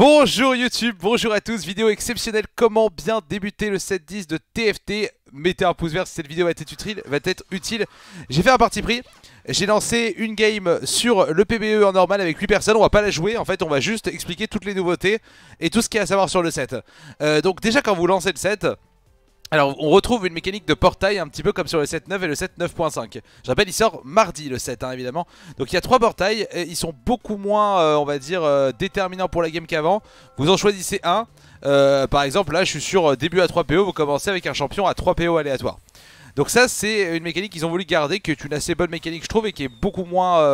Bonjour YouTube, bonjour à tous, vidéo exceptionnelle, comment bien débuter le 7-10 de TFT. Mettez un pouce vert si cette vidéo va être utile. J'ai fait un parti pris, j'ai lancé une game sur le PBE en normal avec 8 personnes, on va pas la jouer en fait, on va juste expliquer toutes les nouveautés et tout ce qu'il y a à savoir sur le set. Donc déjà quand vous lancez le set, alors on retrouve une mécanique de portail un petit peu comme sur le 7.9 et le 7.9.5. Je rappelle, il sort mardi le 7 hein, évidemment. Donc il y a 3 portails, et ils sont beaucoup moins on va dire déterminants pour la game qu'avant. Vous en choisissez un. Par exemple là je suis sur début à 3 PO, vous commencez avec un champion à 3 PO aléatoire. Donc ça c'est une mécanique qu'ils ont voulu garder, qui est une assez bonne mécanique je trouve, et qui est beaucoup moins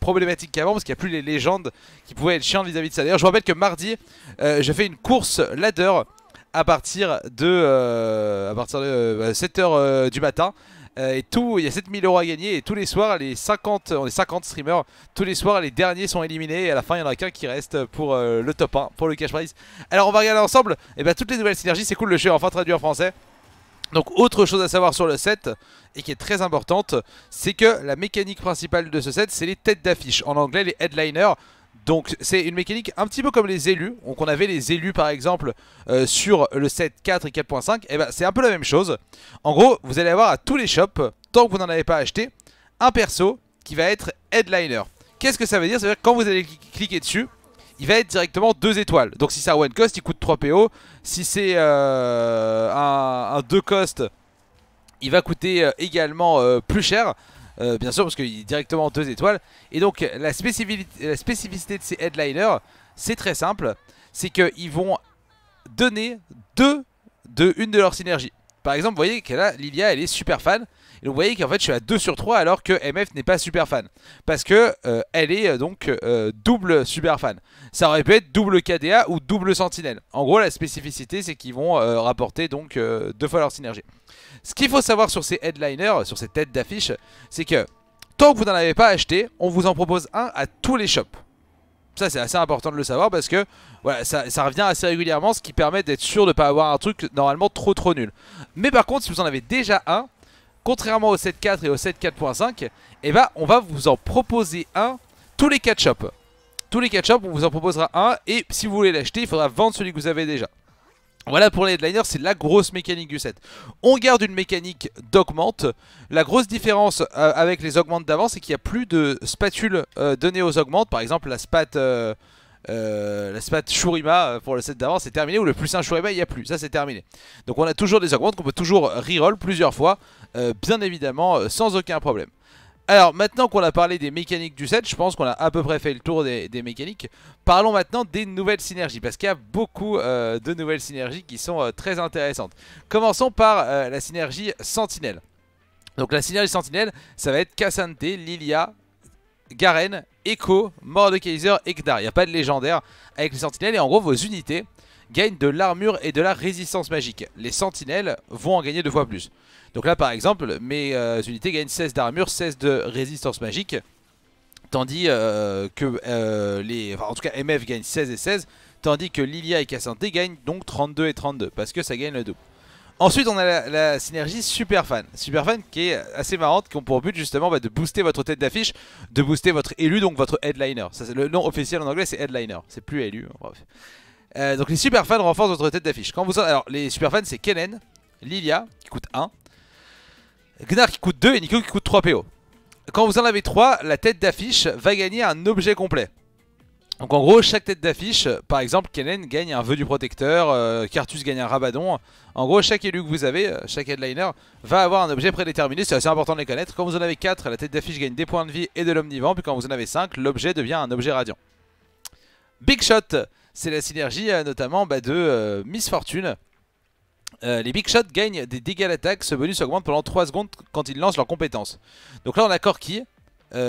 problématique qu'avant, parce qu'il n'y a plus les légendes qui pouvaient être chiantes vis-à-vis de ça. D'ailleurs je vous rappelle que mardi je fais une course ladder à partir de, 7h du matin, et tout, il y a 7 000 € à gagner, et tous les soirs les 50, on est 50 streamers, tous les soirs les derniers sont éliminés et à la fin il n'y en a qu'un qui reste pour le top 1, pour le cash prize. Alors on va regarder ensemble et ben, toutes les nouvelles synergies, c'est cool, le jeu est enfin traduit en français. Donc autre chose à savoir sur le set et qui est très importante, c'est que la mécanique principale de ce set c'est les têtes d'affiche, en anglais les headliners. Donc c'est une mécanique un petit peu comme les élus. Donc on avait les élus par exemple sur le set 4 et 4.5. Et ben c'est un peu la même chose. En gros vous allez avoir à tous les shops, tant que vous n'en avez pas acheté, un perso qui va être headliner. Qu'est-ce que ça veut dire? Ça veut dire que quand vous allez cliquer dessus, il va être directement 2 étoiles. Donc si c'est un one cost il coûte 3 PO. Si c'est un 2 cost il va coûter également plus cher. Bien sûr parce qu'il est directement 2 étoiles. Et donc la spécificité de ces headliners, c'est très simple. C'est qu'ils vont donner une de leurs synergies. Par exemple vous voyez que là Lilia elle est super fan. Et donc vous voyez qu'en fait je suis à 2/3 alors que MF n'est pas super fan. Parce que elle est donc double super fan. Ça aurait pu être double KDA ou double sentinelle. En gros la spécificité c'est qu'ils vont rapporter donc 2 fois leur synergie. Ce qu'il faut savoir sur ces headliners, sur ces têtes d'affiche, c'est que tant que vous n'en avez pas acheté, on vous en propose un à tous les shops. Ça c'est assez important de le savoir parce que voilà, ça revient assez régulièrement, ce qui permet d'être sûr de ne pas avoir un truc normalement trop nul. Mais par contre si vous en avez déjà un, contrairement au 7.4 et au 7.4.5, eh ben, on va vous en proposer un tous les 4 shops. Tous les 4 shops on vous en proposera un, et si vous voulez l'acheter il faudra vendre celui que vous avez déjà. Voilà pour les headliners, c'est la grosse mécanique du set. On garde une mécanique d'augmente. La grosse différence avec les augmentes d'avant, c'est qu'il n'y a plus de spatule donnée aux augmentes. Par exemple la spat Shurima pour le set d'avant c'est terminé, ou le plus 1 Shurima il n'y a plus, ça c'est terminé. Donc on a toujours des augmentes qu'on peut toujours reroll plusieurs fois, bien évidemment sans aucun problème. Alors maintenant qu'on a parlé des mécaniques du set, je pense qu'on a à peu près fait le tour des mécaniques. Parlons maintenant des nouvelles synergies, parce qu'il y a beaucoup de nouvelles synergies qui sont très intéressantes. Commençons par la synergie sentinelle. Donc la synergie sentinelle, ça va être Cassante, Lilia, Garen, Echo, Mordekaiser et Gnar. Il n'y a pas de légendaire avec les sentinelles, et en gros vos unités gagnent de l'armure et de la résistance magique. Les sentinelles vont en gagner 2 fois plus. Donc là par exemple mes unités gagnent 16 d'armure, 16 de résistance magique. Tandis que en tout cas MF gagne 16 et 16. Tandis que Lilia et Cassante gagnent donc 32 et 32 parce que ça gagne le double. Ensuite on a la synergie Superfan. Superfan qui est assez marrante, qui ont pour but justement de booster votre tête d'affiche, de booster votre élu, donc votre headliner. Ça, le nom officiel en anglais c'est headliner, c'est plus élu, bref. Donc les Superfans renforcent votre tête d'affiche. Alors les Superfans c'est Kennen, Lilia qui coûte 1, Gnar qui coûte 2 et Nico qui coûte 3 PO. Quand vous en avez 3, la tête d'affiche va gagner un objet complet. Donc en gros chaque tête d'affiche, par exemple Kennen gagne un vœu du protecteur, Karthus gagne un rabadon. En gros chaque élu que vous avez, chaque headliner va avoir un objet prédéterminé, c'est assez important de les connaître. Quand vous en avez 4, la tête d'affiche gagne des points de vie et de l'omnivant. Puis quand vous en avez 5, l'objet devient un objet radiant. Big Shot, c'est la synergie notamment de Miss Fortune. Les Big Shots gagnent des dégâts d'attaque, ce bonus augmente pendant 3 secondes quand ils lancent leurs compétences. Donc là on a Corki,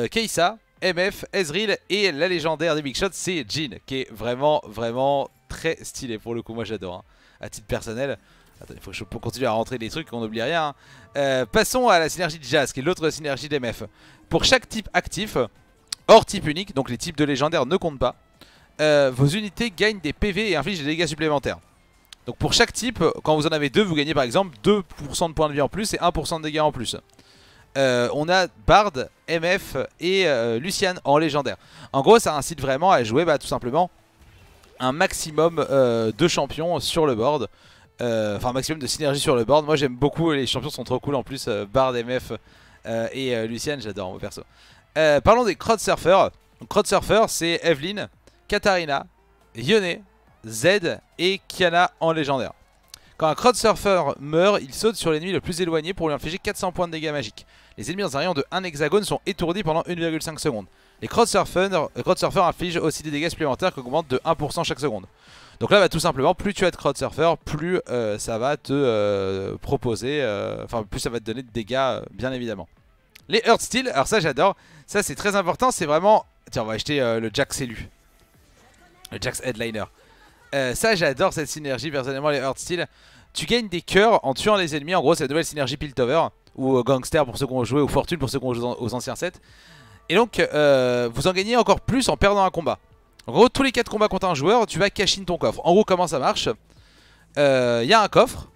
Kai'Sa, MF, Ezreal, et la légendaire des Big Shots c'est Jhin, qui est vraiment très stylé pour le coup, moi j'adore hein. À titre personnel. Attends, il faut que je continue à rentrer des trucs, qu'on n'oublie rien hein. Passons à la synergie de Jax, qui est l'autre synergie d'MF. Pour chaque type actif, hors type unique, donc les types de légendaires ne comptent pas, vos unités gagnent des PV et infligent des dégâts supplémentaires. Donc pour chaque type, quand vous en avez 2, vous gagnez par exemple 2% de points de vie en plus et 1% de dégâts en plus. On a Bard, MF et Lucien en légendaire. En gros ça incite vraiment à jouer tout simplement un maximum de champions sur le board. Enfin, un maximum de synergie sur le board. Moi j'aime beaucoup, les champions sont trop cool en plus. Bard, MF et Lucien, j'adore mon perso. Parlons des crowd surfers. Crowd surfers, c'est Evelynn, Katarina, Yone, Zed et Kiana en légendaire. Quand un crowd surfer meurt, il saute sur l'ennemi le plus éloigné pour lui infliger 400 points de dégâts magiques. Les ennemis dans un rayon de 1 hexagone sont étourdis pendant 1,5 secondes. Les crowd surfers infligent aussi des dégâts supplémentaires qui augmentent de 1% chaque seconde. Donc là, bah, tout simplement, plus tu as de crowd surfer, plus ça va te proposer, enfin plus ça va te donner de dégâts, bien évidemment. Les Heartsteel, alors ça j'adore, ça c'est très important, c'est vraiment... Tiens, on va acheter le Jax élu, le Jax Headliner. Ça j'adore cette synergie, personnellement, les Heartsteel. Tu gagnes des cœurs en tuant les ennemis, en gros c'est la nouvelle synergie Piltover, ou Gangster pour ceux qui ont joué, ou Fortune pour ceux qui ont joué aux anciens sets. Et donc vous en gagnez encore plus en perdant un combat. En gros tous les 4 combats contre un joueur tu vas cash in ton coffre. En gros comment ça marche, il y a un coffre.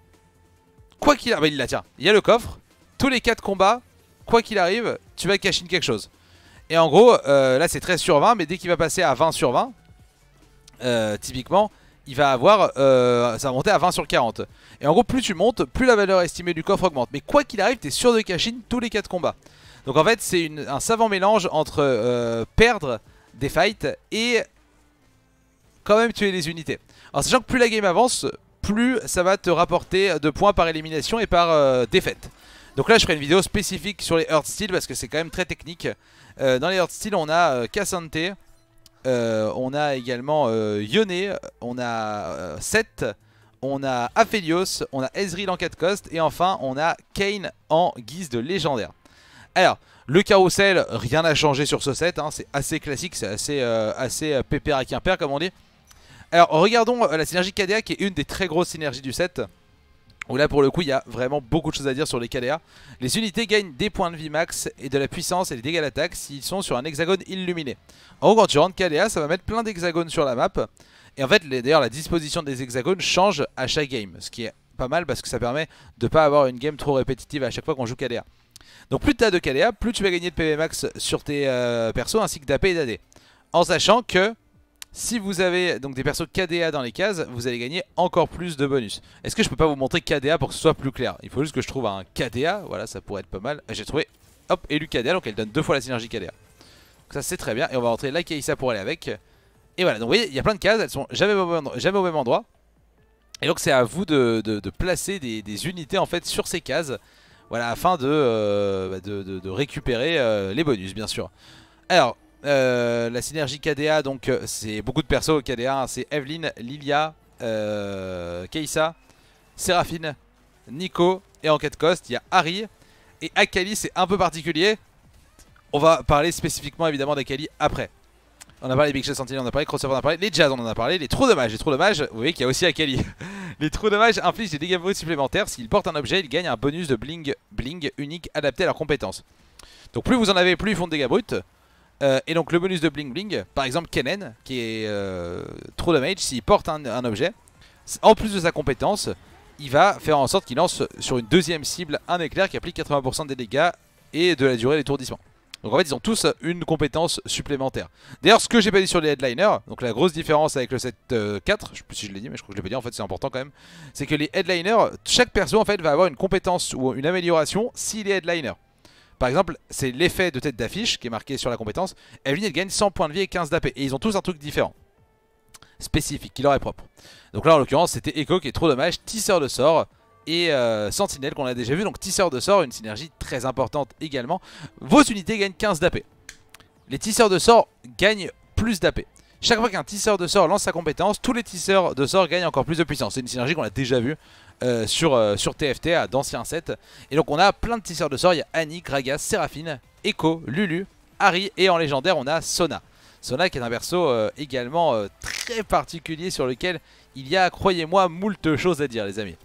Quoi qu'il arrive, il y a le coffre. Tous les 4 combats, quoi qu'il arrive, tu vas cash in quelque chose. Et en gros là c'est 13/20, mais dès qu'il va passer à 20/20 typiquement, il va avoir, ça va monter à 20/40. Et en gros plus tu montes, plus la valeur estimée du coffre augmente. Mais quoi qu'il arrive, t'es sûr de cash in tous les 4 combats. Donc en fait c'est un savant mélange entre perdre des fights et quand même tuer les unités. En sachant que plus la game avance, plus ça va te rapporter de points par élimination et par défaite. Donc là je ferai une vidéo spécifique sur les Heartsteel parce que c'est quand même très technique. Dans les Heartsteel on a Cassante, on a également Yone, on a Seth, on a Aphelios, on a Ezreal en 4 cost et enfin on a Kayn en guise de légendaire. Alors, le carousel, rien n'a changé sur ce set, hein, c'est assez classique, c'est assez pépère à quimper comme on dit. Alors, regardons la synergie KDA qui est une des très grosses synergies du set, où là pour le coup il y a vraiment beaucoup de choses à dire sur les KDA. Les unités gagnent des points de vie max et de la puissance et des dégâts d'attaque s'ils sont sur un hexagone illuminé. En gros quand tu rentres KDA, ça va mettre plein d'hexagones sur la map, et en fait d'ailleurs la disposition des hexagones change à chaque game, ce qui est pas mal parce que ça permet de ne pas avoir une game trop répétitive à chaque fois qu'on joue KDA. Donc plus tu as de KDA, plus tu vas gagner de PV max sur tes persos ainsi que d'AP et d'AD. En sachant que si vous avez donc des persos KDA dans les cases, vous allez gagner encore plus de bonus. Est-ce que je peux pas vous montrer KDA pour que ce soit plus clair? Il faut juste que je trouve un KDA, voilà, ça pourrait être pas mal. J'ai trouvé, hop, élu KDA, donc elle donne 2 fois la synergie KDA. Donc ça c'est très bien, et on va rentrer la Kai'Sa pour aller avec. Et voilà, donc vous voyez, il y a plein de cases, elles sont jamais au même endroit. Et donc c'est à vous de placer des unités en fait sur ces cases. Voilà, afin de récupérer les bonus bien sûr. Alors la synergie KDA, donc c'est beaucoup de persos KDA, hein, c'est Evelynn, Lilia, Kai'Sa, Seraphine, Nico, et en 4 cost il y a Harry. Et Akali c'est un peu particulier, on va parler spécifiquement évidemment d'Akali après. On a parlé des Big Shots Sentinel, on a parlé Crossover, on a parlé les Jazz, on en a parlé, les trous dommages, vous voyez qu'il y a aussi Akali. Les trous dommages infligent des dégâts brutes supplémentaires. S'ils portent un objet, ils gagnent un bonus de bling unique adapté à leurs compétences. Donc plus vous en avez, plus ils font de dégâts bruts. Et donc le bonus de bling, par exemple Kennen, qui est true damage, s'il porte un objet, en plus de sa compétence, il va faire en sorte qu'il lance sur une deuxième cible un éclair qui applique 80% des dégâts et de la durée d'étourdissement. Donc en fait ils ont tous une compétence supplémentaire. D'ailleurs ce que j'ai pas dit sur les headliners, donc la grosse différence avec le set 4, je sais plus si je l'ai dit mais je crois que je l'ai pas dit, en fait c'est important quand même, c'est que les headliners, chaque perso en fait va avoir une compétence ou une amélioration s'il est headliner. Par exemple c'est l'effet de tête d'affiche qui est marqué sur la compétence, Evelynn gagne 100 points de vie et 15 d'AP, et ils ont tous un truc différent, spécifique, qui leur est propre. Donc là en l'occurrence c'était Echo qui est trop dommage, tisseur de sort. Et Sentinelle qu'on a déjà vu, donc tisseur de sort, une synergie très importante également. Vos unités gagnent 15 d'AP. Les tisseurs de sort gagnent plus d'AP. Chaque fois qu'un tisseur de sort lance sa compétence, tous les tisseurs de sort gagnent encore plus de puissance. C'est une synergie qu'on a déjà vue sur TFT à d'anciens sets. Et donc on a plein de tisseurs de sort, il y a Annie, Gragas, Seraphine, Echo, Lulu, Harry, et en légendaire on a Sona. Sona qui est un perso également très particulier sur lequel il y a, croyez-moi, moult choses à dire les amis.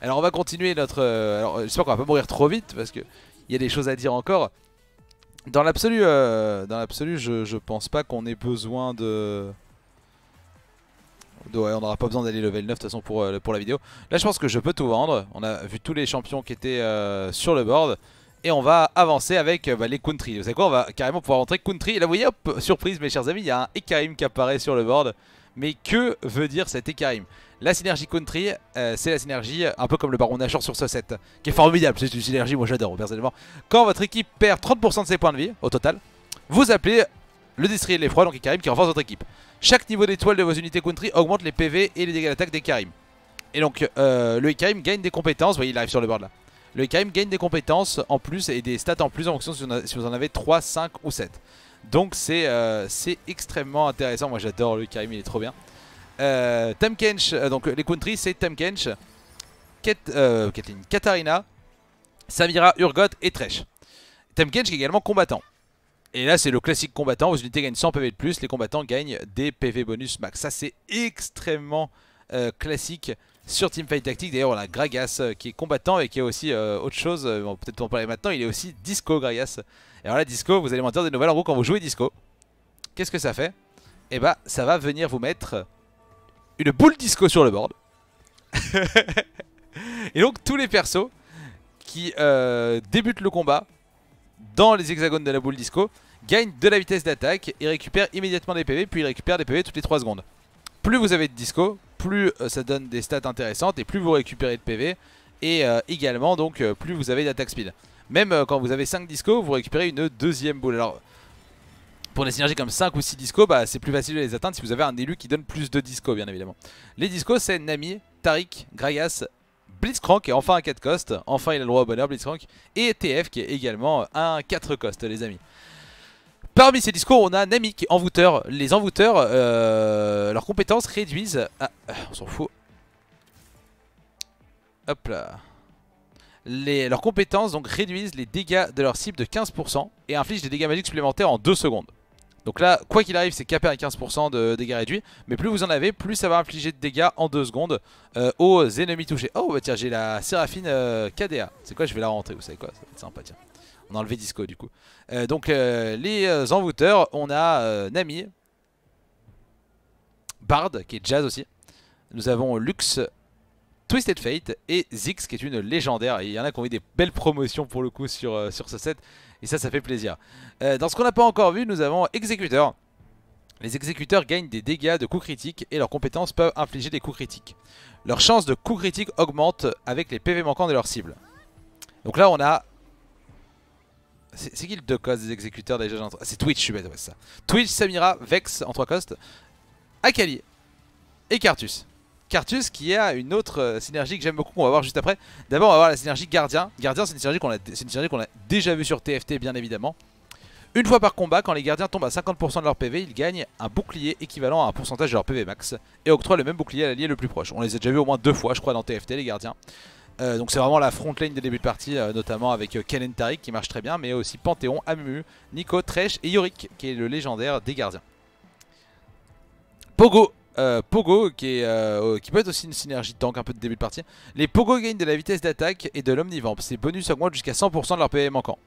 Alors on va continuer notre... alors j'espère qu'on va pas mourir trop vite parce qu'il y a des choses à dire encore. Dans l'absolu, je pense pas qu'on ait besoin de... Ouais, on n'aura pas besoin d'aller level 9 de toute façon pour la vidéo. Là je pense que je peux tout vendre. On a vu tous les champions qui étaient sur le board. Et on va avancer avec les country. Vous savez quoi, on va carrément pouvoir rentrer country. Et là vous voyez, hop, surprise mes chers amis, il y a un Ekarim qui apparaît sur le board. Mais que veut dire cet Ekarim? La synergie country, c'est la synergie un peu comme le baron Nashor sur ce set, qui est formidable, c'est une synergie, moi j'adore personnellement. Quand votre équipe perd 30% de ses points de vie au total, vous appelez le destrier de l'effroi, donc Ekarim qui renforce votre équipe. Chaque niveau d'étoile de vos unités country augmente les PV et les dégâts d'attaque d'Ekarim. Et donc le Ekarim gagne des compétences, vous voyez il arrive sur le board là. Le Ekarim gagne des compétences en plus et des stats en plus en fonction si vous en avez 3, 5 ou 7. Donc c'est extrêmement intéressant, moi j'adore le Ekarim, il est trop bien. Tahm Kench, donc les country c'est Tahm Kench, Caitlyn, Katarina, Samira, Urgot et Thresh. Tahm Kench est également combattant. Et là c'est le classique combattant, vos unités gagnent 100 PV de plus, les combattants gagnent des PV bonus max. Ça c'est extrêmement classique sur Teamfight Tactique. D'ailleurs on a Gragas qui est combattant et qui est aussi autre chose, bon, peut-être en parler maintenant, il est aussi Disco Gragas. Et alors là Disco, vous allez m'en dire des nouvelles en gros quand vous jouez Disco. Qu'est-ce que ça fait? Et bah ça va venir vous mettre une boule disco sur le board. Et donc tous les persos qui débutent le combat dans les hexagones de la boule disco gagnent de la vitesse d'attaque et récupèrent immédiatement des PV, puis ils récupèrent des PV toutes les 3 secondes. Plus vous avez de disco, plus ça donne des stats intéressantes et plus vous récupérez de PV. Et également donc plus vous avez d'attaque speed. Même quand vous avez 5 disco, vous récupérez une deuxième boule. Alors pour des synergies comme 5 ou 6 discos, bah, c'est plus facile de les atteindre si vous avez un élu qui donne plus de discos bien évidemment. Les discos c'est Nami, Tariq, Gragas, Blitzcrank et enfin un 4 cost, enfin il a le droit au bonheur Blitzcrank, et TF qui est également un 4 cost les amis. Parmi ces discos on a Nami qui est envoûteur, les envoûteurs, leurs compétences réduisent à... on s'en fout. Hop là. Leurs compétences donc réduisent les dégâts de leur cible de 15% et infligent des dégâts magiques supplémentaires en 2 secondes. Donc là, quoi qu'il arrive, c'est capé à 15% de dégâts réduits. Mais plus vous en avez, plus ça va infliger de dégâts en 2 secondes aux ennemis touchés. Oh bah tiens, j'ai la Seraphine KDA. C'est quoi, je vais la rentrer, vous savez quoi, ça va être sympa tiens. On a enlevé Disco du coup. Les envoûteurs, on a Nami, Bard qui est Jazz aussi. Nous avons Lux, Twisted Fate et Ziggs qui est une légendaire. Il y en a qui ont eu des belles promotions pour le coup sur ce set. Et ça, ça fait plaisir. Dans ce qu'on n'a pas encore vu, nous avons Exécuteurs. Les Exécuteurs gagnent des dégâts de coups critiques et leurs compétences peuvent infliger des coups critiques. Leur chance de coups critiques augmente avec les PV manquants de leur cible. Donc là, on a... C'est qui le 2 cost des Exécuteurs déjà? C'est Twitch, je suis bête, ouais, c'est ça. Twitch, Samira, Vex en 3 cost, Akali et Karthus. Karthus qui a une autre synergie que j'aime beaucoup, qu'on va voir juste après. D'abord on va voir la synergie Gardien. Gardien c'est une synergie qu'on a déjà vue sur TFT bien évidemment. Une fois par combat, quand les gardiens tombent à 50% de leur PV, ils gagnent un bouclier équivalent à un pourcentage de leur PV max et octroient le même bouclier à l'allié le plus proche. On les a déjà vus au moins 2 fois je crois dans TFT les gardiens. Donc c'est vraiment la front lane des débuts de partie, notamment avec Kennen Tariq qui marche très bien, mais aussi Panthéon, Amumu, Nico, Thresh et Yorick qui est le légendaire des gardiens. Pogo qui peut être aussi une synergie de tank un peu de début de partie. Les Pogo gagnent de la vitesse d'attaque et de l'omnivamp. Ces bonus augmentent jusqu'à 100% de leur PV manquant.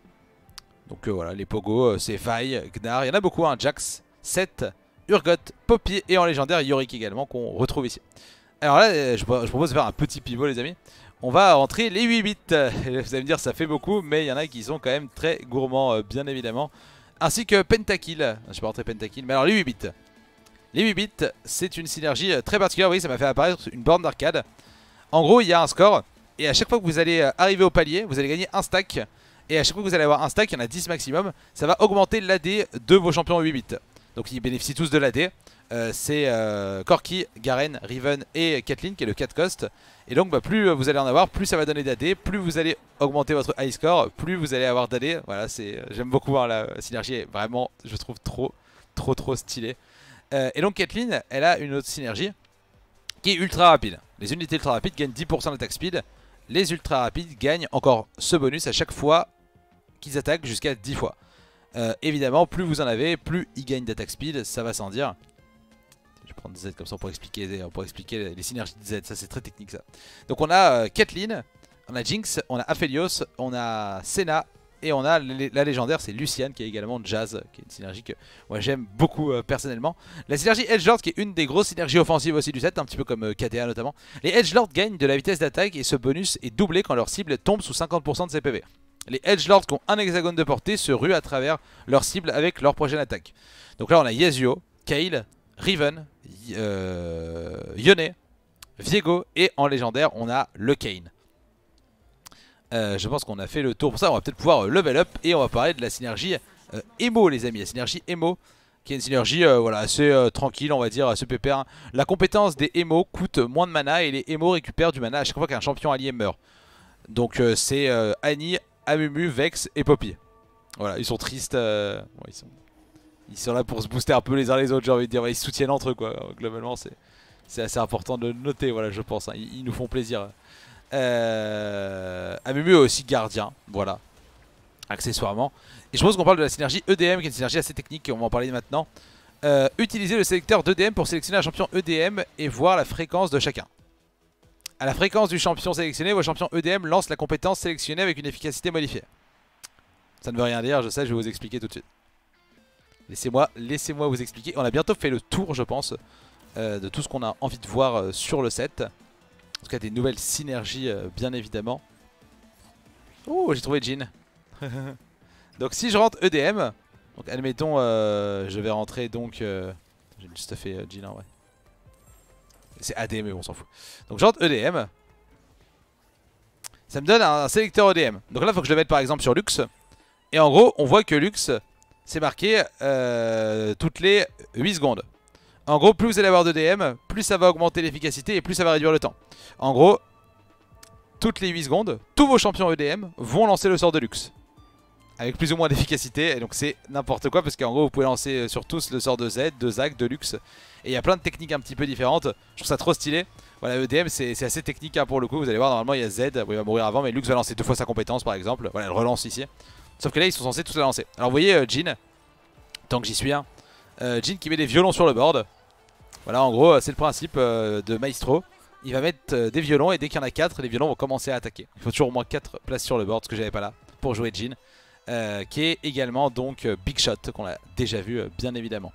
Donc voilà, les Pogo c'est Vaille, Gnar, il y en a beaucoup hein, Jax, Seth, Urgot, Poppy et en légendaire Yorick également qu'on retrouve ici. Alors là je propose de faire un petit pivot les amis. On va rentrer les 8 bits. Vous allez me dire ça fait beaucoup mais il y en a qui sont quand même très gourmands bien évidemment. Ainsi que Pentakill, je vais pas rentrer Pentakill mais alors les 8 bits. Les 8 bits, c'est une synergie très particulière, vous voyez ça m'a fait apparaître une borne d'arcade. En gros il y a un score et à chaque fois que vous allez arriver au palier, vous allez gagner un stack. Et à chaque fois que vous allez avoir un stack, il y en a 10 maximum, ça va augmenter l'AD de vos champions 8 bits. Donc ils bénéficient tous de l'AD, c'est Corki, Garen, Riven et Caitlyn qui est le 4 cost. Et donc bah, plus vous allez en avoir, plus ça va donner d'AD, plus vous allez augmenter votre high score, plus vous allez avoir d'AD. Voilà, j'aime beaucoup voir la synergie, est vraiment je trouve trop stylée. Et donc Caitlyn, elle a une autre synergie qui est ultra rapide. Les unités ultra rapides gagnent 10% d'attaque speed. Les ultra rapides gagnent encore ce bonus à chaque fois qu'ils attaquent jusqu'à 10 fois. Évidemment, plus vous en avez, plus ils gagnent d'attaque speed, ça va sans dire. Je vais prendre Z comme ça pour expliquer les synergies de Z, ça c'est très technique ça. Donc on a Caitlyn, on a Jinx, on a Aphelios, on a Senna. Et on a la légendaire, c'est Lucien qui est également Jazz, qui est une synergie que moi j'aime beaucoup personnellement. La synergie Edgelord qui est une des grosses synergies offensives aussi du set, un petit peu comme KDA notamment. Les Edgelord gagnent de la vitesse d'attaque et ce bonus est doublé quand leur cible tombe sous 50% de ses PV. Les Edgelord qui ont un hexagone de portée se ruent à travers leur cible avec leur prochaine attaque. Donc là on a Yasuo, Kayle, Riven, Yone, Viego et en légendaire on a le Kayn. Je pense qu'on a fait le tour pour ça, on va peut-être pouvoir level up et on va parler de la synergie Emo les amis, la synergie Emo qui est une synergie voilà, assez tranquille on va dire, assez pépère. Hein. La compétence des Emo coûte moins de mana et les Emo récupèrent du mana à chaque fois qu'un champion allié meurt. Donc c'est Annie, Amumu, Vex et Poppy. Voilà, ils sont tristes, bon, ils sont là pour se booster un peu les uns les autres, j'ai envie de dire, ils se soutiennent entre eux quoi, globalement c'est assez important de noter, voilà je pense, hein. Ils nous font plaisir. Amumu est aussi gardien, voilà, accessoirement. Et je pense qu'on parle de la synergie EDM, qui est une synergie assez technique, et on va en parler maintenant. Utilisez le sélecteur d'EDM pour sélectionner un champion EDM et voir la fréquence de chacun. À la fréquence du champion sélectionné, vos champions EDM lancent la compétence sélectionnée avec une efficacité modifiée. Ça ne veut rien dire, je sais, je vais vous expliquer tout de suite. Laissez-moi vous expliquer. On a bientôt fait le tour, je pense, de tout ce qu'on a envie de voir sur le set. En tout cas, des nouvelles synergies, bien évidemment. Oh, j'ai trouvé Jhin. Donc, si je rentre EDM, donc admettons, je vais rentrer donc. J'ai juste fait Jhin, ouais. C'est ADM, mais on s'en fout. Donc, je rentre EDM. Ça me donne un sélecteur EDM. Donc là, il faut que je le mette par exemple sur Lux. Et en gros, on voit que Lux, c'est marqué toutes les 8 secondes. En gros, plus vous allez avoir d'EDM, plus ça va augmenter l'efficacité et plus ça va réduire le temps. En gros, toutes les 8 secondes, tous vos champions EDM vont lancer le sort de Lux. Avec plus ou moins d'efficacité, et donc c'est n'importe quoi, parce qu'en gros, vous pouvez lancer sur tous le sort de Z, de Zac, de Lux. Et il y a plein de techniques un petit peu différentes, je trouve ça trop stylé. Voilà, EDM c'est assez technique hein, pour le coup, vous allez voir, normalement il y a Z, bon, il va mourir avant, mais Lux va lancer deux fois sa compétence par exemple. Voilà, elle relance ici. Sauf que là ils sont censés tous la lancer. Alors vous voyez Jhin, tant que j'y suis, hein, Jhin qui met des violons sur le board. Voilà, en gros c'est le principe de Maestro. Il va mettre des violons et dès qu'il y en a 4, les violons vont commencer à attaquer. Il faut toujours au moins 4 places sur le board, ce que j'avais pas là, pour jouer Jhin. Qui est également donc Big Shot, qu'on a déjà vu bien évidemment.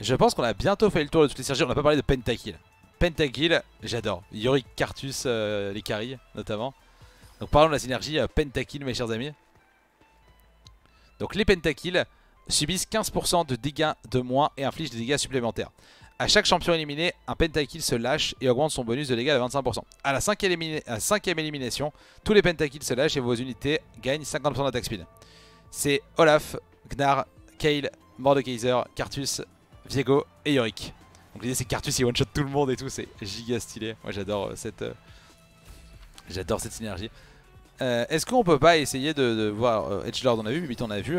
Je pense qu'on a bientôt fait le tour de toutes les synergies, on n'a pas parlé de Pentakill. Pentakill, j'adore. Yorick, Karthus, les carries notamment. Donc parlons de la synergie Pentakill mes chers amis. Donc les pentakills subissent 15% de dégâts de moins et infligent des dégâts supplémentaires. A chaque champion éliminé, un pentakill se lâche et augmente son bonus de dégâts de 25%. A la 5e élimination, tous les pentakills se lâchent et vos unités gagnent 50% d'attaque speed. C'est Olaf, Gnar, Kayle, Mordekaiser, Karthus, Viego et Yorick. Donc l'idée c'est Karthus il one-shot tout le monde et tout, c'est giga stylé. Moi j'adore cette synergie. Est-ce qu'on peut pas essayer de voir Edgelord on a vu, 8 on a vu.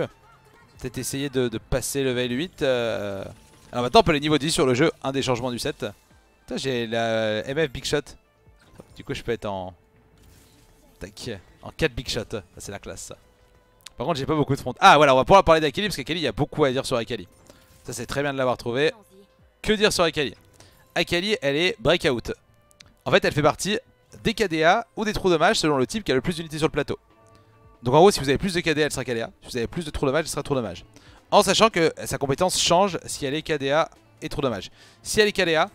Peut-être essayer de passer level 8 Alors maintenant on peut les niveau 10 sur le jeu, un des changements du set. Putain j'ai la MF Big Shot. Du coup je peux être en... Tac, en 4 Big Shot, c'est la classe ça. Par contre j'ai pas beaucoup de front. Ah voilà on va pouvoir parler d'Akali parce qu'Akali il y a beaucoup à dire sur Akali. Ça c'est très bien de l'avoir trouvé. Que dire sur Akali? Akali elle est breakout. En fait elle fait partie des KDA ou des trous dommages selon le type qui a le plus d'unités sur le plateau. Donc en gros si vous avez plus de KDA elle sera KDA, si vous avez plus de trous dommages elle sera trous dommages. En sachant que sa compétence change si elle est KDA et trous dommages. Si elle est KDA,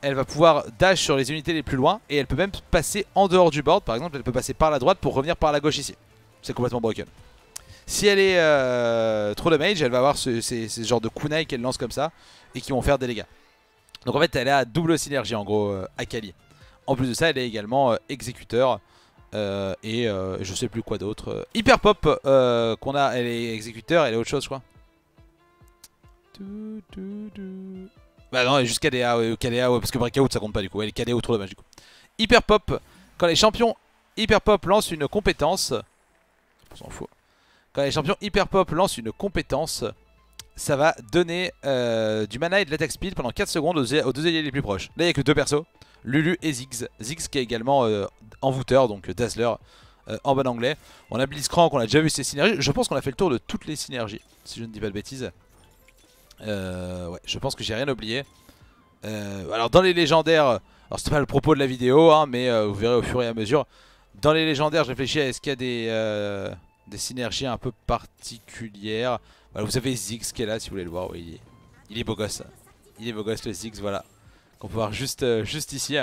elle va pouvoir dash sur les unités les plus loin et elle peut même passer en dehors du board, par exemple elle peut passer par la droite pour revenir par la gauche ici. C'est complètement broken. Si elle est trous dommages elle va avoir ce genre de kunai qu'elle lance comme ça et qui vont faire des dégâts. Donc en fait elle a double synergie en gros Akali. En plus de ça elle est également exécuteur et je sais plus quoi d'autre. Hyper Pop qu'on a, elle est exécuteur, elle est autre chose je crois. Bah non elle est juste KDA, KDA ouais, parce que Breakout ça compte pas du coup, elle est KDA ou trop dommage du coup. Hyper Pop, quand les champions Hyper Pop lancent une compétence, on s'en fout. Quand les champions Hyper Pop lancent une compétence, ça va donner du mana et de l'attaque speed pendant 4 secondes aux deux alliés les plus proches. Là il n'y a que deux persos, Lulu et Ziggs. Ziggs qui est également envoûteur, donc Dazzler en bon anglais. On a Blitzcrank, on a déjà vu ses synergies. Je pense qu'on a fait le tour de toutes les synergies, si je ne dis pas de bêtises. Ouais, je pense que j'ai rien oublié. Alors dans les légendaires, alors c'est pas le propos de la vidéo, hein, mais vous verrez au fur et à mesure. Dans les légendaires, je réfléchis à est-ce qu'il y a des synergies un peu particulières. Voilà, vous avez Ziggs qui est là, si vous voulez le voir. Oui, il est beau gosse. Il est beau gosse le Ziggs, voilà. On peut voir juste ici.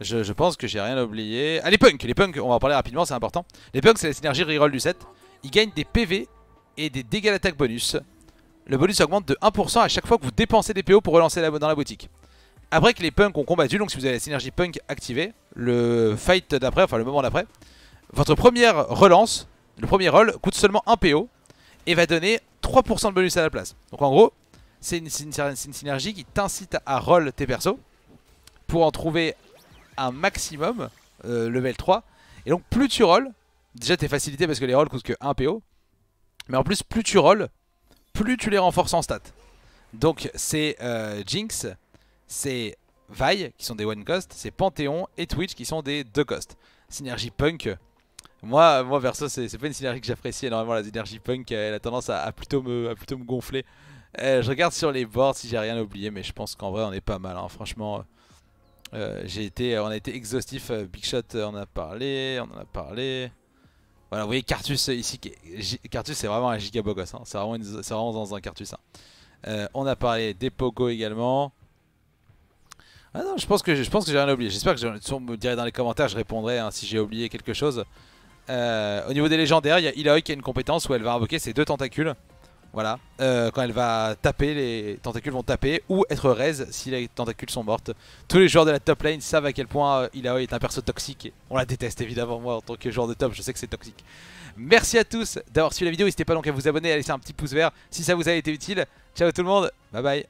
Je pense que j'ai rien oublié. Ah les punks on va en parler rapidement c'est important. Les punks c'est la synergie reroll du set. Ils gagnent des PV et des dégâts d'attaque bonus Le bonus augmente de 1% à chaque fois que vous dépensez des PO pour relancer dans la boutique. Après que les punks ont combattu, donc si vous avez la synergie punk activée, le fight d'après, enfin le moment d'après, votre première relance, le premier roll coûte seulement 1 PO et va donner 3% de bonus à la place. Donc en gros, c'est une synergie qui t'incite à roll tes persos pour en trouver un maximum, level 3. Et donc plus tu rolls, déjà t'es facilité parce que les rolls coûtent que 1 PO, mais en plus plus tu rolls, plus tu les renforces en stats. Donc c'est Jinx, c'est Vi qui sont des 1 cost, c'est Panthéon et Twitch qui sont des 2 cost. Synergie punk, moi perso c'est pas une synergie que j'apprécie énormément. La synergie punk elle a tendance à plutôt me gonfler. Je regarde sur les boards si j'ai rien oublié, mais je pense qu'en vrai on est pas mal hein. Franchement on a été exhaustif. Big Shot on en a parlé. Voilà, vous voyez Karthus ici, Karthus c'est vraiment un giga beau gosse, hein. C'est vraiment, dans un Karthus hein. On a parlé des Pogo également. Ah non, je pense que j'ai rien oublié, j'espère que si on me dirait dans les commentaires je répondrai hein, si j'ai oublié quelque chose. Au niveau des légendaires, il y a Eloy qui a une compétence où elle va invoquer ses 2 tentacules. Voilà, quand elle va taper, les tentacules vont taper ou être raise si les tentacules sont mortes. Tous les joueurs de la top lane savent à quel point Illaoi est un perso toxique. On la déteste évidemment, moi en tant que joueur de top je sais que c'est toxique. Merci à tous d'avoir suivi la vidéo, n'hésitez pas donc à vous abonner et à laisser un petit pouce vert si ça vous a été utile. Ciao tout le monde, bye bye.